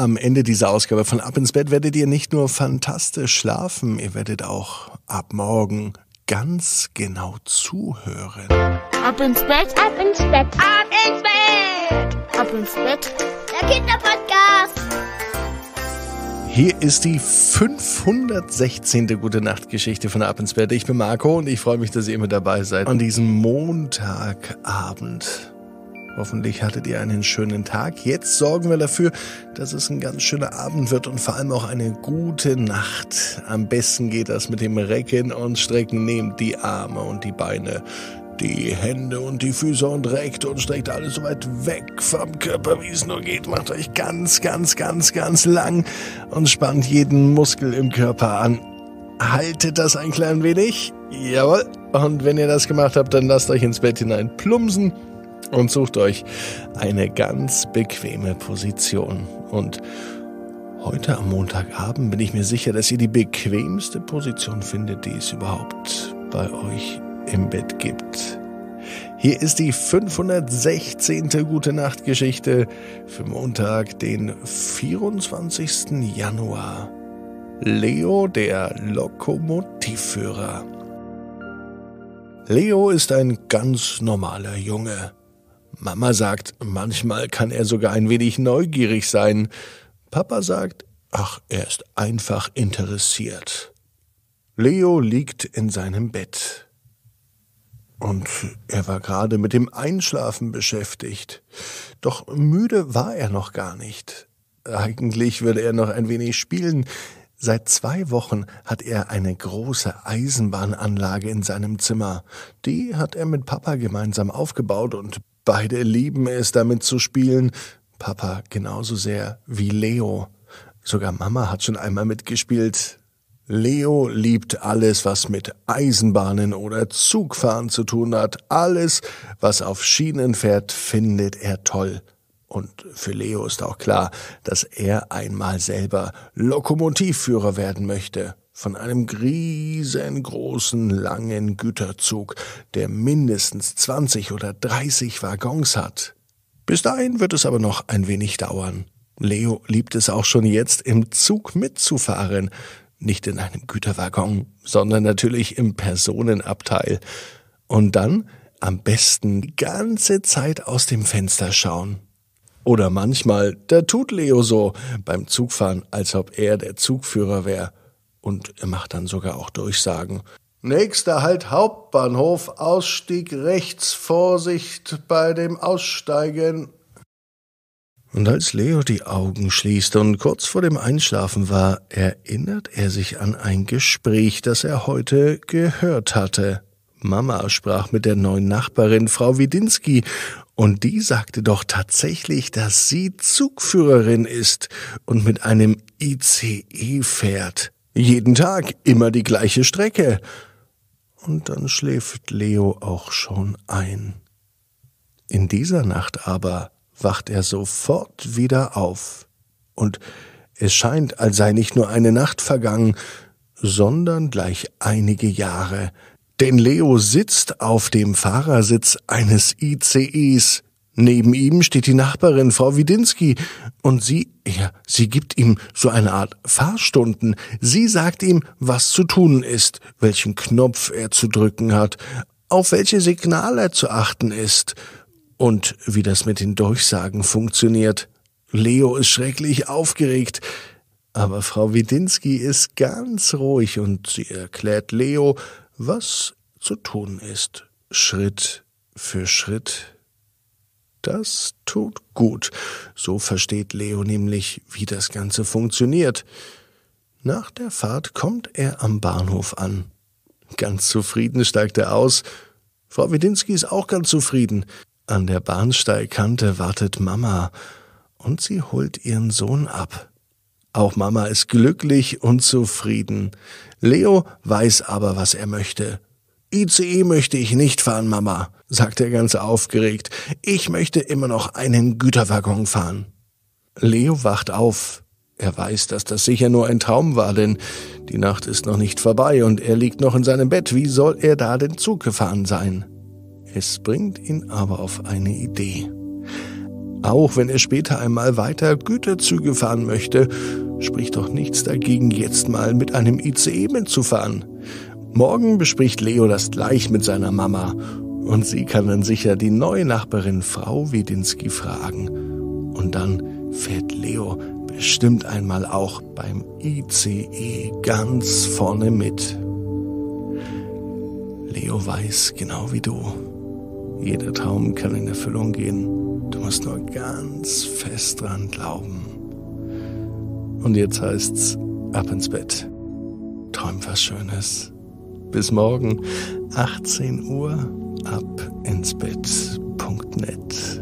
Am Ende dieser Ausgabe von Ab ins Bett werdet ihr nicht nur fantastisch schlafen, ihr werdet auch ab morgen ganz genau zuhören. Ab ins Bett, ab ins Bett, ab ins Bett, ab ins Bett, der Kinderpodcast. Hier ist die 516. Gute-Nacht-Geschichte von Ab ins Bett. Ich bin Marco und ich freue mich, dass ihr immer dabei seid. An diesem Montagabend. Hoffentlich hattet ihr einen schönen Tag. Jetzt sorgen wir dafür, dass es ein ganz schöner Abend wird und vor allem auch eine gute Nacht. Am besten geht das mit dem Recken und Strecken. Nehmt die Arme und die Beine, die Hände und die Füße und reckt und streckt alles so weit weg vom Körper, wie es nur geht. Macht euch ganz, ganz, ganz, ganz lang und spannt jeden Muskel im Körper an. Haltet das ein klein wenig. Jawohl. Und wenn ihr das gemacht habt, dann lasst euch ins Bett hinein plumpsen. Und sucht euch eine ganz bequeme Position. Und heute am Montagabend bin ich mir sicher, dass ihr die bequemste Position findet, die es überhaupt bei euch im Bett gibt. Hier ist die 516. Gute-Nacht-Geschichte für Montag, den 24. Januar. Leo, der Lokomotivführer. Leo ist ein ganz normaler Junge. Mama sagt, manchmal kann er sogar ein wenig neugierig sein. Papa sagt, ach, er ist einfach interessiert. Leo liegt in seinem Bett. Und er war gerade mit dem Einschlafen beschäftigt. Doch müde war er noch gar nicht. Eigentlich würde er noch ein wenig spielen. Seit 2 Wochen hat er eine große Eisenbahnanlage in seinem Zimmer. Die hat er mit Papa gemeinsam aufgebaut und beide lieben es, damit zu spielen. Papa genauso sehr wie Leo. Sogar Mama hat schon einmal mitgespielt. Leo liebt alles, was mit Eisenbahnen oder Zugfahren zu tun hat. Alles, was auf Schienen fährt, findet er toll. Und für Leo ist auch klar, dass er einmal selber Lokomotivführer werden möchte. Von einem riesengroßen, langen Güterzug, der mindestens 20 oder 30 Waggons hat. Bis dahin wird es aber noch ein wenig dauern. Leo liebt es auch schon jetzt, im Zug mitzufahren. Nicht in einem Güterwaggon, sondern natürlich im Personenabteil. Und dann am besten die ganze Zeit aus dem Fenster schauen. Oder manchmal, da tut Leo so beim Zugfahren, als ob er der Zugführer wäre. Und er macht dann sogar auch Durchsagen. Nächster Halt Hauptbahnhof, Ausstieg rechts, Vorsicht bei dem Aussteigen. Und als Leo die Augen schließt und kurz vor dem Einschlafen war, erinnert er sich an ein Gespräch, das er heute gehört hatte. Mama sprach mit der neuen Nachbarin, Frau Widinski, und die sagte doch tatsächlich, dass sie Zugführerin ist und mit einem ICE fährt. Jeden Tag, immer die gleiche Strecke. Und dann schläft Leo auch schon ein. In dieser Nacht aber wacht er sofort wieder auf. Und es scheint, als sei nicht nur eine Nacht vergangen, sondern gleich einige Jahre. Denn Leo sitzt auf dem Fahrersitz eines ICEs. Neben ihm steht die Nachbarin, Frau Widinski, und sie gibt ihm so eine Art Fahrstunden. Sie sagt ihm, was zu tun ist, welchen Knopf er zu drücken hat, auf welche Signale zu achten ist und wie das mit den Durchsagen funktioniert. Leo ist schrecklich aufgeregt, aber Frau Widinski ist ganz ruhig und sie erklärt Leo, was zu tun ist, Schritt für Schritt. Das tut gut. So versteht Leo nämlich, wie das Ganze funktioniert. Nach der Fahrt kommt er am Bahnhof an. Ganz zufrieden steigt er aus. Frau Widinski ist auch ganz zufrieden. An der Bahnsteigkante wartet Mama und sie holt ihren Sohn ab. Auch Mama ist glücklich und zufrieden. Leo weiß aber, was er möchte. ICE möchte ich nicht fahren, Mama, sagt er ganz aufgeregt. Ich möchte immer noch einen Güterwaggon fahren. Leo wacht auf. Er weiß, dass das sicher nur ein Traum war, denn die Nacht ist noch nicht vorbei und er liegt noch in seinem Bett. Wie soll er da den Zug gefahren sein? Es bringt ihn aber auf eine Idee. Auch wenn er später einmal weiter Güterzüge fahren möchte, spricht doch nichts dagegen, jetzt mal mit einem ICE mitzufahren. Morgen bespricht Leo das gleich mit seiner Mama. Und sie kann dann sicher die neue Nachbarin Frau Widinski fragen. Und dann fährt Leo bestimmt einmal auch beim ICE ganz vorne mit. Leo weiß genau wie du. Jeder Traum kann in Erfüllung gehen. Du musst nur ganz fest dran glauben. Und jetzt heißt's ab ins Bett. Träum was Schönes. Bis morgen, 18 Uhr, abinsbett.net.